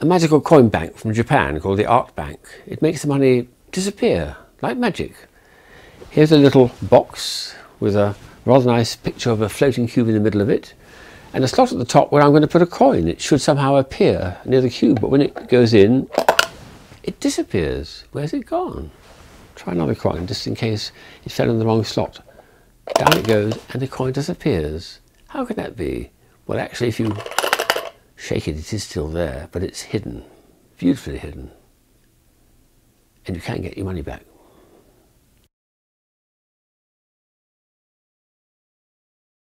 a magical coin bank from Japan called the Art Bank. It makes the money disappear like magic. Here's a little box with a rather nice picture of a floating cube in the middle of it, and a slot at the top where I'm going to put a coin. It should somehow appear near the cube, but when it goes in, it disappears. Where's it gone? Try another coin, just in case it fell in the wrong slot. Down it goes, and the coin disappears. How could that be? Well, actually, if you shake it, it is still there, but it's hidden, beautifully hidden. And you can get your money back.